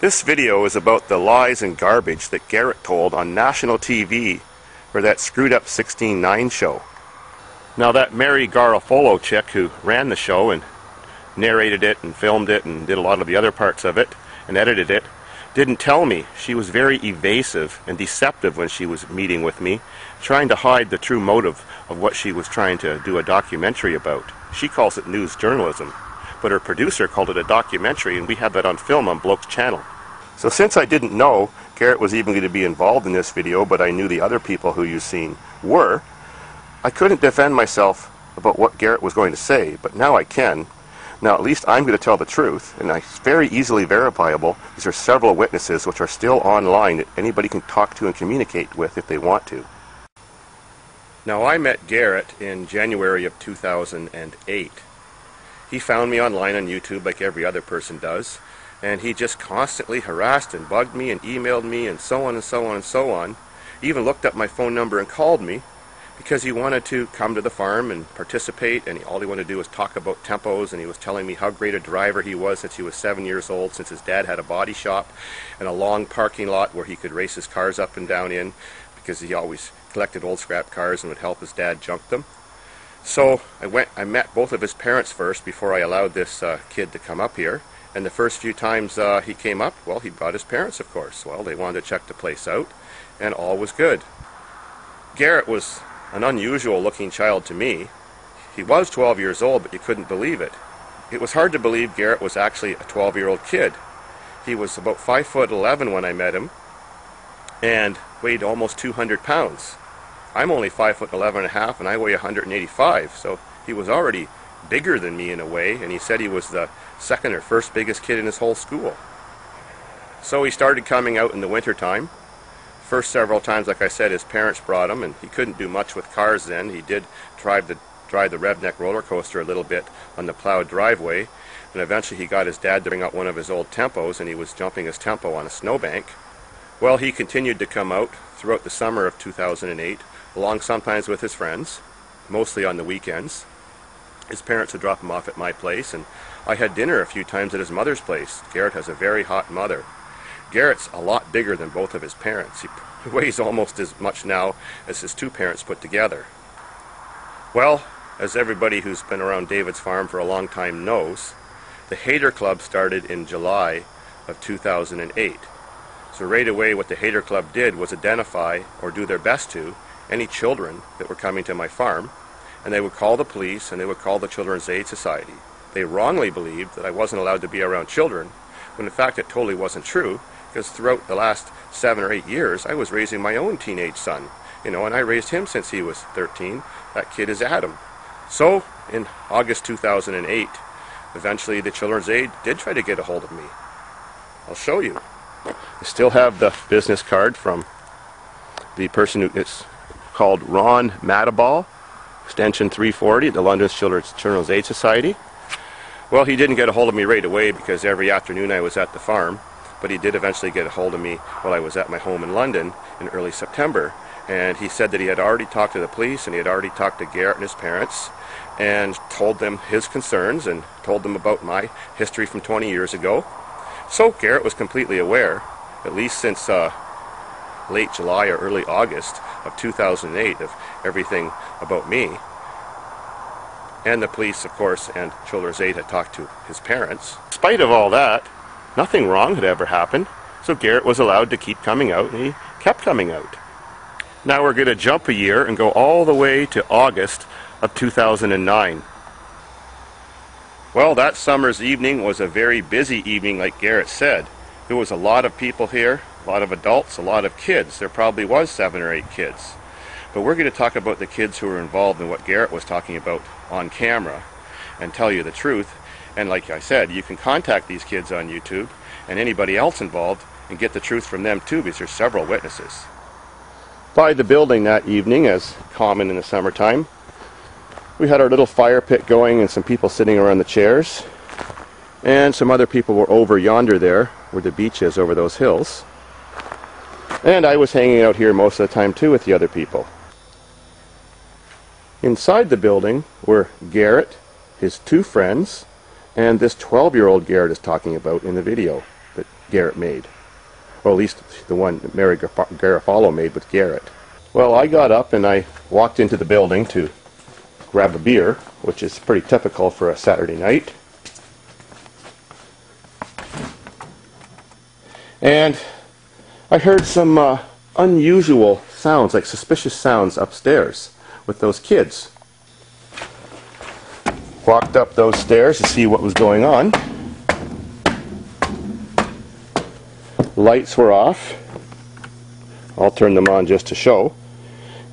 This video is about the lies and garbage that Garrett told on national TV for that screwed up 16:9 show. Now that Mary Garofalo chick who ran the show and narrated it and filmed it and did a lot of the other parts of it and edited it didn't tell me. She was very evasive and deceptive when she was meeting with me, trying to hide the true motive of what she was trying to do a documentary about. She calls it news journalism, but her producer called it a documentary, and we have that on film on Bloke's channel. So since I didn't know Garrett was even going to be involved in this video, but I knew the other people who you've seen were, I couldn't defend myself about what Garrett was going to say, but now I can. Now at least I'm going to tell the truth, and it's very easily verifiable. These are several witnesses which are still online that anybody can talk to and communicate with if they want to. Now I met Garrett in January of 2008. He found me online on YouTube like every other person does, and he just constantly harassed and bugged me and emailed me and so on and so on and so on. He even looked up my phone number and called me because he wanted to come to the farm and participate, and all he wanted to do was talk about tempos, and he was telling me how great a driver he was since he was 7 years old, since his dad had a body shop and a long parking lot where he could race his cars up and down in, because he always collected old scrap cars and would help his dad junk them. So I met both of his parents first before I allowed this kid to come up here. And the first few times he came up, well, he brought his parents, of course. Well, they wanted to check the place out, and all was good. Garrett was an unusual looking child to me. He was 12 years old, but you couldn't believe it. It was hard to believe Garrett was actually a 12-year-old kid. He was about 5'11" when I met him and weighed almost 200 pounds. I'm only 5'11.5", and I weigh 185, so he was already bigger than me in a way, and he said he was the second or first biggest kid in his whole school. So he started coming out in the wintertime. First several times, like I said, his parents brought him, and he couldn't do much with cars then. He did drive the Redneck roller coaster a little bit on the plowed driveway, and eventually he got his dad to bring out one of his old tempos, and he was jumping his tempo on a snowbank. Well, he continued to come out throughout the summer of 2008, along sometimes with his friends, mostly on the weekends. His parents would drop him off at my place, and I had dinner a few times at his mother's place. Garrett has a very hot mother. Garrett's a lot bigger than both of his parents. He weighs almost as much now as his two parents put together. Well, as everybody who's been around David's Farm for a long time knows, the Hater Club started in July of 2008. So right away what the Hater Club did was identify, or do their best to, any children that were coming to my farm, and they would call the police and they would call the Children's Aid Society. They wrongly believed that I wasn't allowed to be around children, when in fact it totally wasn't true, because throughout the last 7 or 8 years I was raising my own teenage son, you know, and I raised him since he was 13. That kid is Adam. So in August 2008, eventually the Children's Aid did try to get a hold of me. I'll show you. I still have the business card from the person who is called Ron Matabal, extension 340 at the London Children's Aid Society. Well, he didn't get a hold of me right away because every afternoon I was at the farm, but he did eventually get a hold of me while I was at my home in London in early September, and he said that he had already talked to the police and he had already talked to Garrett and his parents and told them his concerns and told them about my history from 20 years ago. So Garrett was completely aware, at least since late July or early August of 2008, of everything about me. And the police, of course, and Children's Aid had talked to his parents. In spite of all that, nothing wrong had ever happened, so Garrett was allowed to keep coming out, and he kept coming out. Now we're going to jump a year and go all the way to August of 2009. Well, that summer's evening was a very busy evening, like Garrett said. There was a lot of people here, a lot of adults, a lot of kids. There probably was 7 or 8 kids. But we're going to talk about the kids who were involved in what Garrett was talking about on camera and tell you the truth. And like I said, you can contact these kids on YouTube and anybody else involved and get the truth from them too, because there's several witnesses. By the building that evening, as common in the summertime, we had our little fire pit going and some people sitting around the chairs. And some other people were over yonder there, where the beach is over those hills. And I was hanging out here most of the time too with the other people. Inside the building were Garrett, his two friends, and this 12-year-old Garrett is talking about in the video that Garrett made. Or at least the one that Mary Garofalo made with Garrett. Well, I got up and I walked into the building to grab a beer, which is pretty typical for a Saturday night. And I heard some unusual sounds, like suspicious sounds upstairs with those kids. Walked up those stairs to see what was going on. Lights were off. I'll turn them on just to show.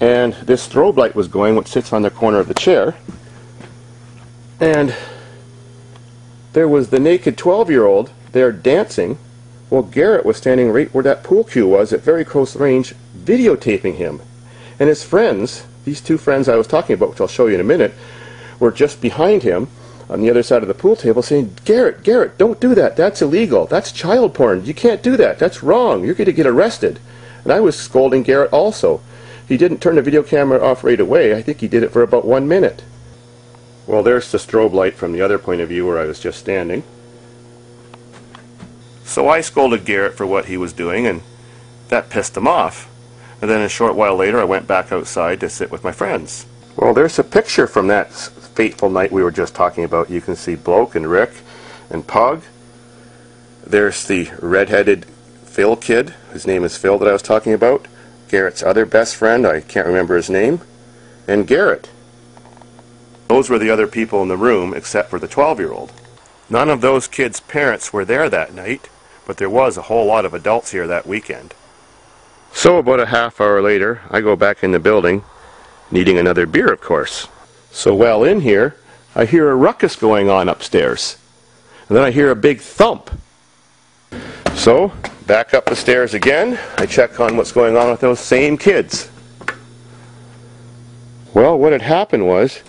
And this strobe light was going, which sits on the corner of the chair. And there was the naked 12-year-old there dancing. Well, Garrett was standing right where that pool cue was at very close range, videotaping him. And his friends, these two friends I was talking about, which I'll show you in a minute, were just behind him on the other side of the pool table saying, "Garrett, Garrett, don't do that. That's illegal. That's child porn. You can't do that. That's wrong. You're going to get arrested." And I was scolding Garrett also. He didn't turn the video camera off right away. I think he did it for about 1 minute. Well, there's the strobe light from the other point of view where I was just standing. So I scolded Garrett for what he was doing, and that pissed him off. And then a short while later, I went back outside to sit with my friends. Well, there's a picture from that fateful night we were just talking about. You can see Bloke and Rick and Pug. There's the red-headed Phil kid. His name is Phil that I was talking about. Garrett's other best friend, I can't remember his name, and Garrett. Those were the other people in the room except for the 12-year-old. None of those kids' parents were there that night, but there was a whole lot of adults here that weekend. So about a half hour later, I go back in the building, needing another beer, of course. So while in here, I hear a ruckus going on upstairs. And then I hear a big thump. So, back up the stairs again, I check on what's going on with those same kids. Well, what had happened was,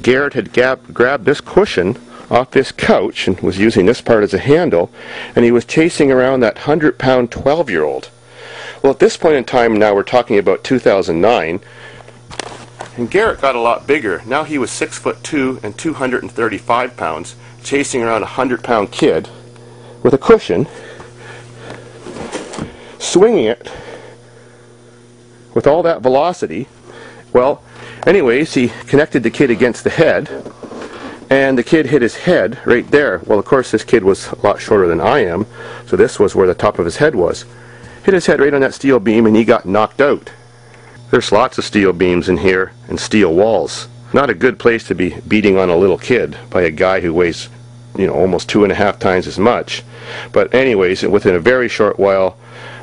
Garrett had grabbed this cushion off this couch and was using this part as a handle, and he was chasing around that 100-pound 12-year-old. Well, at this point in time, now we're talking about 2009, and Garrett got a lot bigger. Now he was 6'2" and 235 pounds, chasing around a 100-pound kid with a cushion, swinging it with all that velocity. Well, anyways, he connected the kid against the head, and the kid hit his head right there. Well, of course, this kid was a lot shorter than I am, so this was where the top of his head was. Hit his head right on that steel beam, and he got knocked out. There's lots of steel beams in here and steel walls. Not a good place to be beating on a little kid by a guy who weighs, you know, almost 2.5 times as much. But anyways, within a very short while,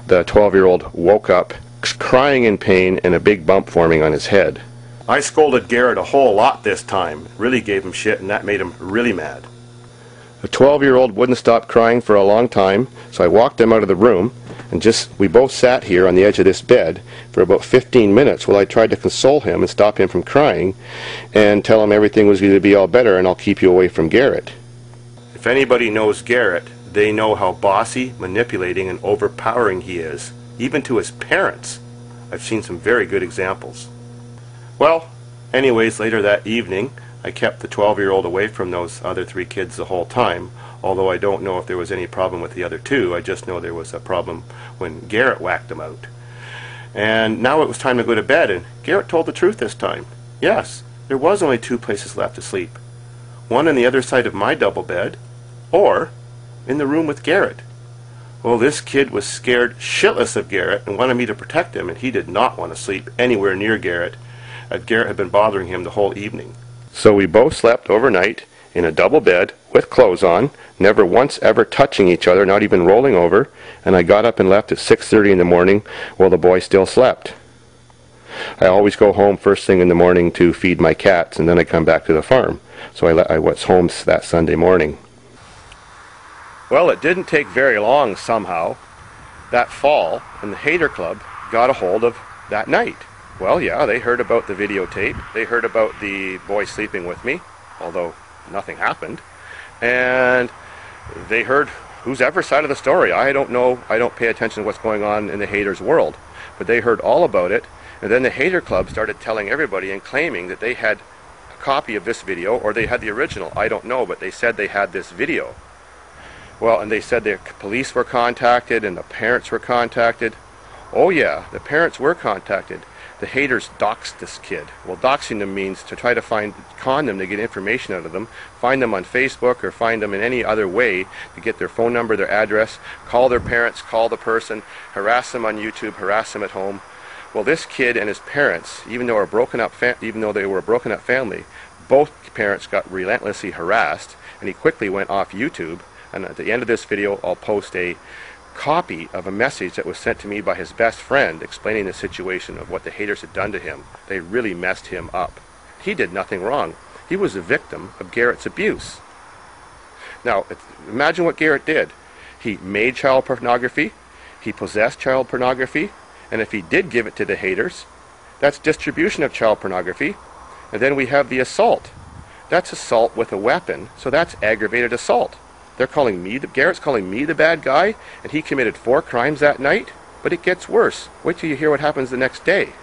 the 12-year-old woke up, crying in pain, and a big bump forming on his head. I scolded Garrett a whole lot this time. Really gave him shit, and that made him really mad. The 12-year-old wouldn't stop crying for a long time, so I walked him out of the room, and we both sat here on the edge of this bed for about 15 minutes while I tried to console him and stop him from crying and tell him everything was going to be all better and I'll keep you away from Garrett. If anybody knows Garrett, they know how bossy, manipulating, and overpowering he is, even to his parents. I've seen some very good examples. Well, anyways, later that evening, I kept the 12-year-old away from those other three kids the whole time, although I don't know if there was any problem with the other two. I just know there was a problem when Garrett whacked them out. And now it was time to go to bed, and Garrett told the truth this time. Yes, there was only two places left to sleep. One on the other side of my double bed, or in the room with Garrett. Well, this kid was scared shitless of Garrett and wanted me to protect him, and he did not want to sleep anywhere near Garrett. Garrett had been bothering him the whole evening. So we both slept overnight in a double bed with clothes on, never once ever touching each other, not even rolling over, and I got up and left at 6:30 in the morning while the boy still slept. I always go home first thing in the morning to feed my cats, and then I come back to the farm. So I was home that Sunday morning. Well, it didn't take very long somehow that fall, and the Hater Club got a hold of that night. Well, yeah, they heard about the videotape. They heard about the boy sleeping with me, although nothing happened. And they heard who's ever side of the story. I don't know. I don't pay attention to what's going on in the haters' world. But they heard all about it. And then the Hater Club started telling everybody and claiming that they had a copy of this video, or they had the original. I don't know, but they said they had this video. Well, and they said the police were contacted and the parents were contacted. Oh yeah, the parents were contacted. The haters doxed this kid. Well, doxing them means to try to con them to get information out of them, find them on Facebook or find them in any other way to get their phone number, their address, call their parents, call the person, harass them on YouTube, harass them at home. Well, this kid and his parents, even though they were a broken up family, both parents got relentlessly harassed, and he quickly went off YouTube. And at the end of this video, I'll post a copy of a message that was sent to me by his best friend explaining the situation of what the haters had done to him. They really messed him up. He did nothing wrong. He was a victim of Garrett's abuse. Now, imagine what Garrett did. He made child pornography, he possessed child pornography, and if he did give it to the haters, that's distribution of child pornography. And then we have the assault. That's assault with a weapon, so that's aggravated assault. They're calling me, Garrett's calling me the bad guy, and he committed 4 crimes that night, but it gets worse. Wait till you hear what happens the next day.